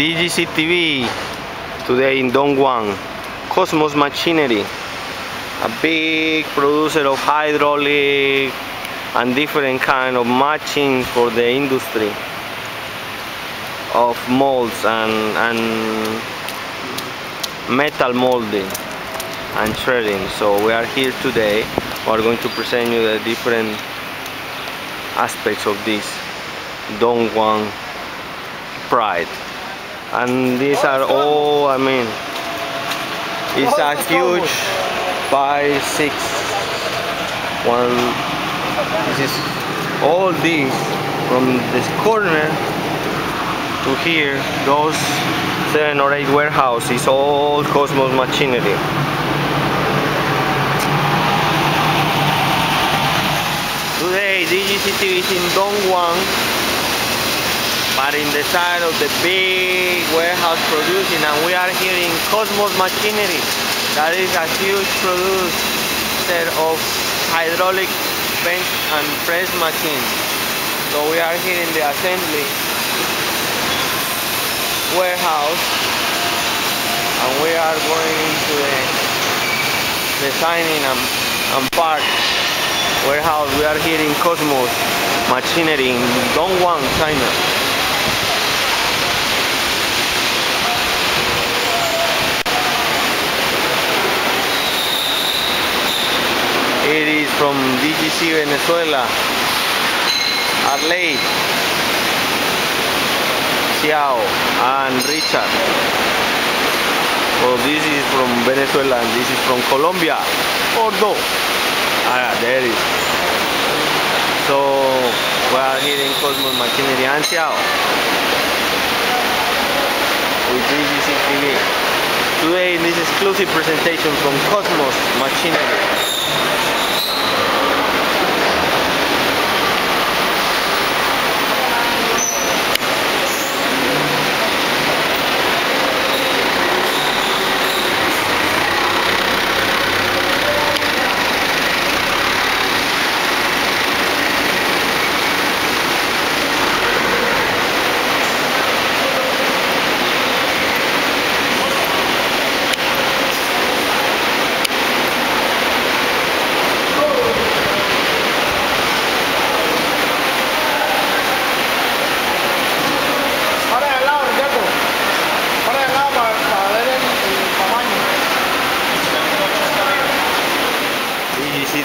DGC TV today in Dongguan. Cosmos Machinery, a big producer of hydraulic and different kind of machines for the industry of molds and metal molding and shredding. So we are here today. We are going to present you the different aspects of this Dongguan pride. And these are all, I mean, it's a huge 5'6" one. This is all these from this corner to here, those 7 or 8 warehouses, all Cosmos Machinery. Today DGCTV is in Dongguan, but in the side of the big warehouse producing, and we are here in Cosmos Machinery, that is a huge producer of hydraulic bench and press machines. So we are here in the assembly warehouse, and we are going into the designing and parts warehouse. We are here in Cosmos Machinery in Dongguan, China. It is from DGC Venezuela, Arley, Xiao and Richard. So this is from Venezuela and this is from Colombia, Ordo. Ah, there it is. So we are here in Cosmos Machinery and Xiao with DGC TV. Today in this exclusive presentation from Cosmos Machinery.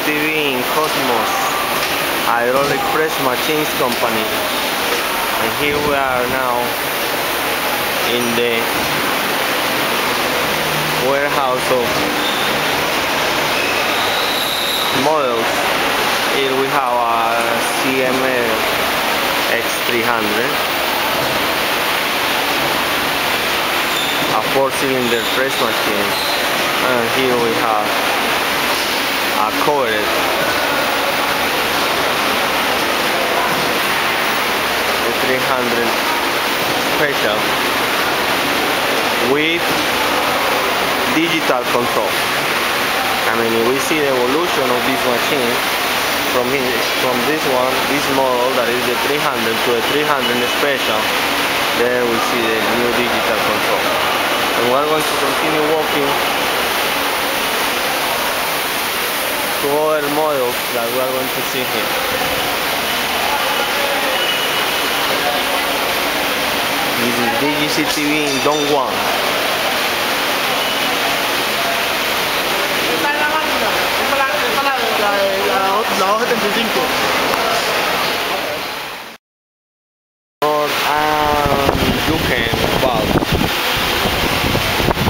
TV in Cosmos Hydraulic Press Machines Company, and here we are now in the warehouse of models. Here we have a CML X300, a 4-cylinder press machine, and here we have a coated the 300 special with digital control. I mean, we see the evolution of this machine from this one, this model that is the 300 to the 300 special. There we see the new digital control, and we're going to continue walking to other models that we are going to see here. This is DGC TV in Dongguan. Yuken valve.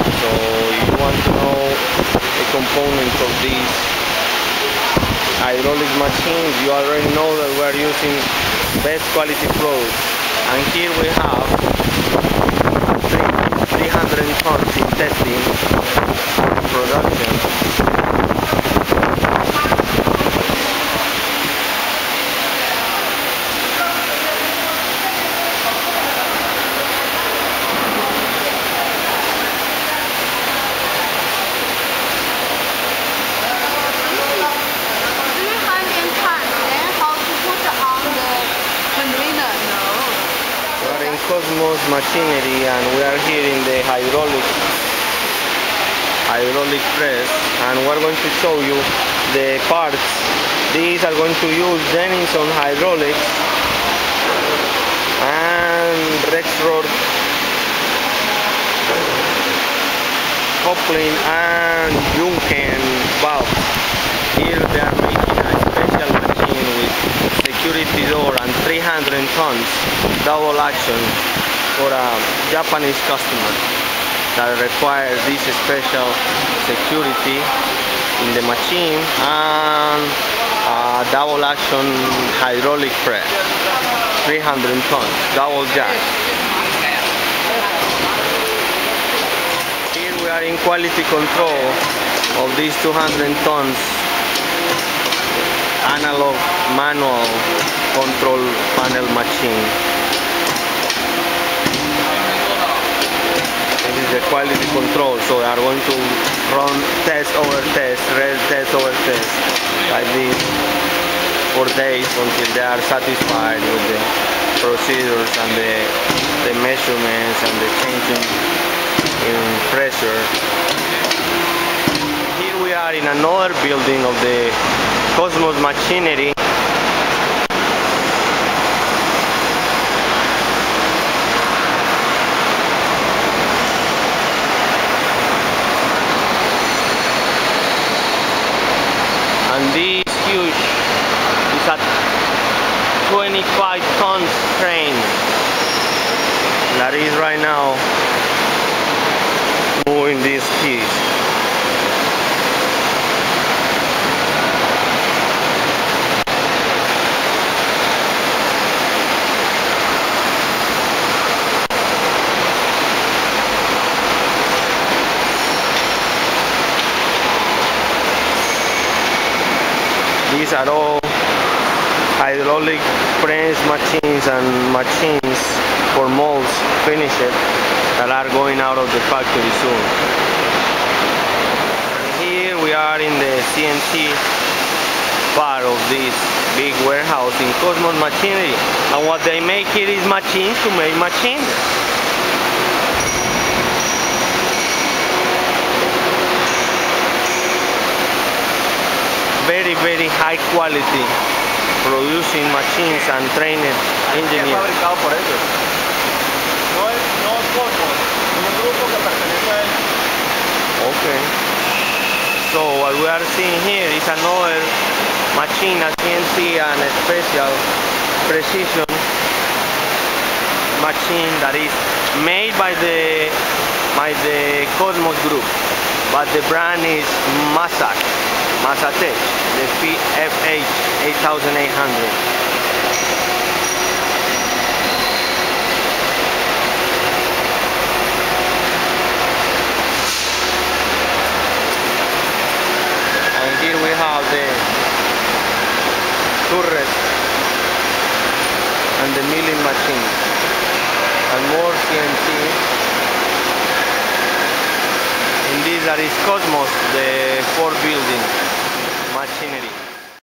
So if you want to know the components of these hydraulic machines, you already know that we are using best quality products. And here we have 300 tons in testing production. Cosmos Machinery, and we are here in the hydraulic press, and we're going to show you the parts. These are going to use Denison hydraulics and Rexroth coupling and Yuken valve. Here they are making a special machine with security door and 300 tons double action for a Japanese customer that requires this special security in the machine and a double action hydraulic press, 300 tons double jack. In quality control of these 200 tons analog manual control panel machine. This is the quality control, so they are going to run test over test like this for days until they are satisfied with the procedures and the measurements and the changing in pressure. Here we are in another building of the Cosmos Machinery. And this huge is a 25 tons train that is right now moving these keys. These are all hydraulic press machines and machines for molds finished that are going out of the factory soon. Here we are in the CNC part of this big warehouse in Cosmos Machinery, and what they make here is machines to make machines. Very, very high quality producing machines and trained engineers. Okay, so what we are seeing here is another machine, a CNC and a special precision machine that is made by the Cosmos Group, but the brand is Mazak, Mazatech, the FH 8800. Turret and the milling machine and more CNC. In this that is Cosmos, the 4 building machinery.